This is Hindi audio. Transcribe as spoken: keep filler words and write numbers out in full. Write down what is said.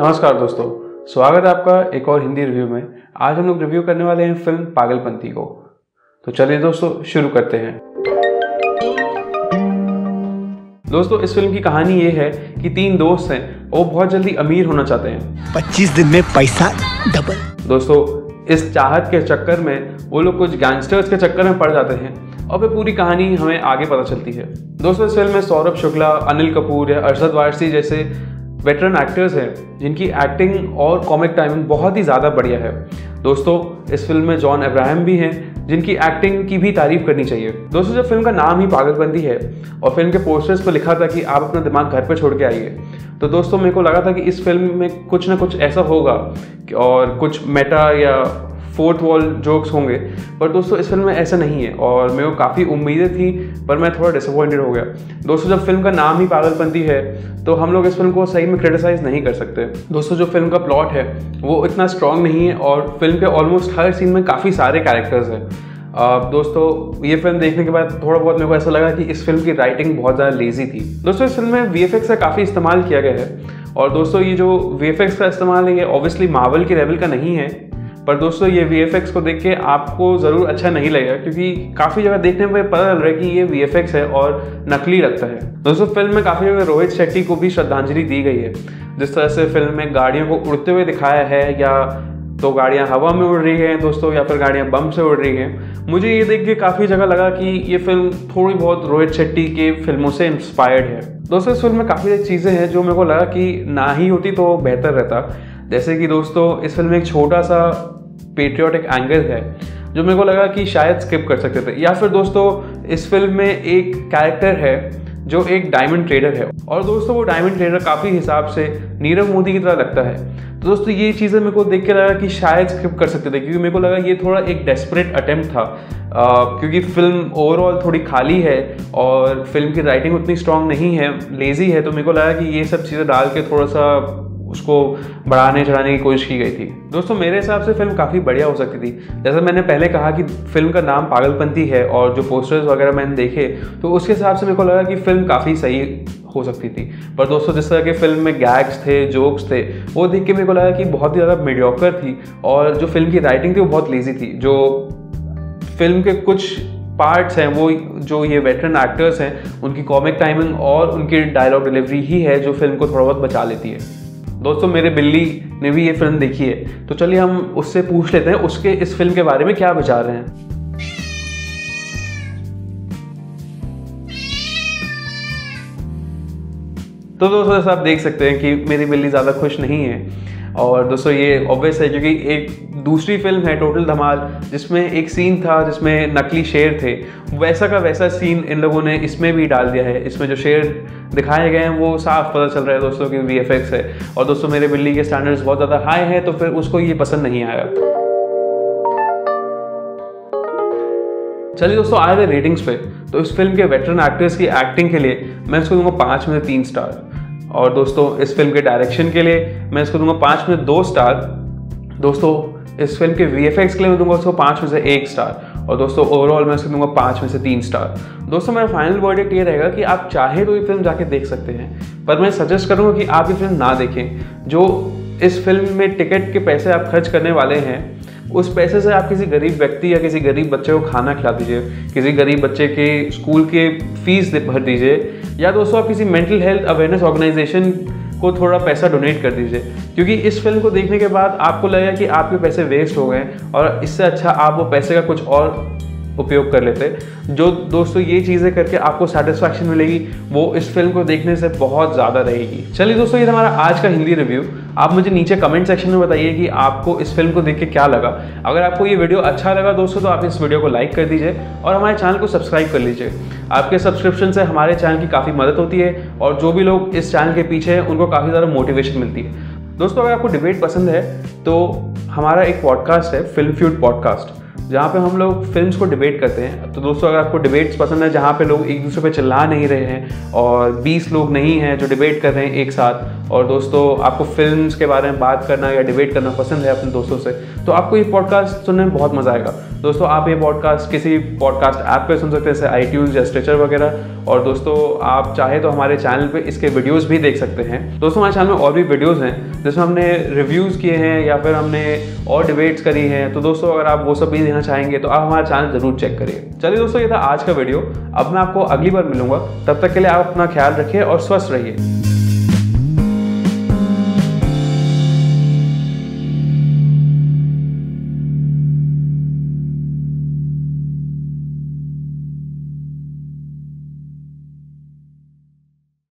नमस्कार दोस्तों, स्वागत है आपका एक और हिंदी रिव्यू में। आज हम लोग रिव्यू करने वाले हैं फिल्म पागलपंती को। तो चलिए दोस्तों शुरू करते हैं। दोस्तों इस फिल्म की कहानी ये है कि तीन दोस्त हैं, वो बहुत जल्दी अमीर होना चाहते हैं। पच्चीस दिन में पैसा डबल। दोस्तों इस चाहत के चक्कर में वो लोग कुछ गैंगस्टर्स के चक्कर में पड़ जाते हैं और फिर पूरी कहानी हमें आगे पता चलती है। दोस्तों इस फिल्म में सौरभ शुक्ला, अनिल कपूर या अरशद वारसी जैसे वेटरन एक्टर्स हैं जिनकी एक्टिंग और कॉमिक टाइमिंग बहुत ही ज़्यादा बढ़िया है। दोस्तों इस फिल्म में जॉन अब्राहम भी हैं जिनकी एक्टिंग की भी तारीफ करनी चाहिए। दोस्तों जब फिल्म का नाम ही पागलपंती है और फिल्म के पोस्टर्स पर लिखा था कि आप अपना दिमाग घर पर छोड़ के आइए, तो दोस्तों मेरे को लगा था कि इस फिल्म में कुछ ना कुछ ऐसा होगा और कुछ मेटा या फोर्थ वॉल जोक्स होंगे, पर दोस्तों इस फिल्म में ऐसा नहीं है और मेरे को काफ़ी उम्मीदें थी, पर मैं थोड़ा डिसअपॉइंटेड हो गया। दोस्तों जब फिल्म का नाम ही पागलपंती है तो हम लोग इस फिल्म को सही में क्रिटिसाइज़ नहीं कर सकते। दोस्तों जो फिल्म का प्लॉट है वो इतना स्ट्रॉन्ग नहीं है और फिल्म के ऑलमोस्ट हर सीन में काफ़ी सारे कैरेक्टर्स हैं। दोस्तों ये फिल्म देखने के बाद थोड़ा बहुत मेरे को ऐसा लगा कि इस फिल्म की राइटिंग बहुत ज़्यादा लेजी थी। दोस्तों इस फिल्म में वी एफ एक्स का काफ़ी इस्तेमाल किया गया है और दोस्तों ये जो वी एफ एक्स का इस्तेमाल है ये ऑब्वियसली मार्वल के लेवल का नहीं है, पर दोस्तों ये वी एफ एक्स को देख के आपको ज़रूर अच्छा नहीं लगेगा क्योंकि काफ़ी जगह देखने में पता लग रहा है कि ये वी एफ एक्स है और नकली लगता है। दोस्तों फिल्म में काफ़ी जगह रोहित शेट्टी को भी श्रद्धांजलि दी गई है। जिस तरह से फिल्म में गाड़ियों को उड़ते हुए दिखाया है, या तो गाड़ियाँ हवा में उड़ रही हैं दोस्तों या फिर गाड़ियाँ बम से उड़ रही हैं, मुझे ये देख के काफ़ी जगह लगा कि ये फिल्म थोड़ी बहुत रोहित शेट्टी के फिल्मों से इंस्पायर्ड है। दोस्तों इस फिल्म में काफ़ी सारी चीज़ें हैं जो मेरे को लगा कि ना ही होती तो बेहतर रहता। जैसे कि दोस्तों इस फिल्म में एक छोटा सा पेट्रियोटिक एंगल है जो मेरे को लगा कि शायद स्किप कर सकते थे, या फिर दोस्तों इस फिल्म में एक कैरेक्टर है जो एक डायमंड ट्रेडर है और दोस्तों वो डायमंड ट्रेडर काफ़ी हिसाब से नीरव मोदी की तरह लगता है। तो दोस्तों ये चीज़ें मेरे को देख के लगा कि शायद स्क्रिप्ट कर सकते थे, क्योंकि मेरे को लगा ये थोड़ा एक डेस्परेट अटेम्प्ट था, आ, क्योंकि फिल्म ओवरऑल थोड़ी खाली है और फिल्म की राइटिंग उतनी स्ट्रॉन्ग नहीं है, लेजी है। तो मेरे को लगा कि ये सब चीज़ें डाल के थोड़ा सा उसको बढ़ाने चढ़ाने की कोशिश की गई थी। दोस्तों मेरे हिसाब से फिल्म काफ़ी बढ़िया हो सकती थी। जैसा मैंने पहले कहा कि फिल्म का नाम पागलपंती है और जो पोस्टर्स वगैरह मैंने देखे तो उसके हिसाब से मेरे को लगा कि फिल्म काफ़ी सही हो सकती थी, पर दोस्तों जिस तरह के फिल्म में गैग्स थे, जोक्स थे, वो देख के मेरे को लगा कि बहुत ही ज़्यादा मीडियोकर थी और जो फिल्म की राइटिंग थी वो बहुत लेजी थी। जो फिल्म के कुछ पार्ट्स हैं वो जो ये वेटरन एक्टर्स हैं उनकी कॉमिक टाइमिंग और उनकी डायलॉग डिलीवरी ही है जो फिल्म को थोड़ा बहुत बचा लेती है। दोस्तों मेरे बिल्ली ने भी ये फिल्म देखी है, तो चलिए हम उससे पूछ लेते हैं उसके इस फिल्म के बारे में क्या विचार हैं। तो दोस्तों जैसा आप देख सकते हैं कि मेरी बिल्ली ज़्यादा खुश नहीं है और दोस्तों ये ऑब्वियस है क्योंकि एक दूसरी फिल्म है टोटल धमाल जिसमें एक सीन था जिसमें नकली शेर थे, वैसा का वैसा सीन इन लोगों ने इसमें भी डाल दिया है। इसमें जो शेर दिखाए गए हैं वो साफ पता चल रहा है दोस्तों कि वी एफ एक्स है और दोस्तों मेरे बिल्ली के स्टैंडर्ड्स बहुत ज़्यादा हाई हैं, तो फिर उसको ये पसंद नहीं आया। चलिए दोस्तों आए थे रेटिंग्स पे, तो इस फिल्म के वेटरन एक्टर्स की एक्टिंग के लिए मैं इसको दूंगा पाँच में तीन स्टार, और दोस्तों इस फिल्म के डायरेक्शन के लिए मैं इसको दूंगा पाँच में दो स्टार। दोस्तों इस फिल्म के वीएफएक्स के लिए मैं दूंगा उसको पाँच में से एक स्टार, और दोस्तों ओवरऑल मैं उसको दूंगा पाँच में से तीन स्टार। दोस्तों मेरा फाइनल वर्डिक्ट ये रहेगा कि आप चाहे तो ये फिल्म जाके देख सकते हैं, पर मैं सजेस्ट करूंगा कि आप ये फिल्म ना देखें। जो इस फिल्म में टिकट के पैसे आप खर्च करने वाले हैं उस पैसे से आप किसी गरीब व्यक्ति या किसी गरीब बच्चे को खाना खिला दीजिए, किसी गरीब बच्चे के स्कूल के फीस भर दीजिए, या दोस्तों आप किसी मेंटल हेल्थ अवेयरनेस ऑर्गेनाइजेशन को थोड़ा पैसा डोनेट कर दीजिए। क्योंकि इस फिल्म को देखने के बाद आपको लगेगा कि आपके पैसे वेस्ट हो गए और इससे अच्छा आप वो पैसे का कुछ और उपयोग कर लेते। जो दोस्तों ये चीज़ें करके आपको सेटिस्फैक्शन मिलेगी वो इस फिल्म को देखने से बहुत ज़्यादा रहेगी। चलिए दोस्तों ये हमारा आज का हिंदी रिव्यू। आप मुझे नीचे कमेंट सेक्शन में बताइए कि आपको इस फिल्म को देख के क्या लगा। अगर आपको ये वीडियो अच्छा लगा दोस्तों तो आप इस वीडियो को लाइक कर दीजिए और हमारे चैनल को सब्सक्राइब कर लीजिए। आपके सब्सक्रिप्शन से हमारे चैनल की काफ़ी मदद होती है और जो भी लोग इस चैनल के पीछे हैं उनको काफ़ी ज़्यादा मोटिवेशन मिलती है। दोस्तों अगर आपको डिबेट पसंद है तो हमारा एक पॉडकास्ट है फिल्म फ्यूड पॉडकास्ट, जहाँ पे हम लोग फिल्म्स को डिबेट करते हैं। तो दोस्तों अगर आपको डिबेट्स पसंद है जहाँ पे लोग एक दूसरे पे चिल्ला नहीं रहे हैं और बीस लोग नहीं हैं जो डिबेट कर रहे हैं एक साथ, और दोस्तों आपको फिल्म्स के बारे में बात करना या डिबेट करना पसंद है अपने दोस्तों से, तो आपको ये पॉडकास्ट सुनने में बहुत मज़ा आएगा। दोस्तों आप ये पॉडकास्ट किसी पॉडकास्ट ऐप पे सुन सकते हैं जैसे आईट्यून्स या स्टिचर वगैरह। और दोस्तों आप चाहे तो हमारे चैनल पे इसके वीडियोस भी देख सकते हैं। दोस्तों हमारे चैनल में और भी वीडियोस हैं जिसमें हमने रिव्यूज़ किए हैं या फिर हमने और डिबेट्स करी हैं। तो दोस्तों अगर आप वो सब भी देखना चाहेंगे तो आप हमारा चैनल ज़रूर चेक करिए। चलिए दोस्तों ये था आज का वीडियो। अब मैं आपको अगली बार मिलूंगा, तब तक के लिए आप अपना ख्याल रखिए और स्वस्थ रहिए।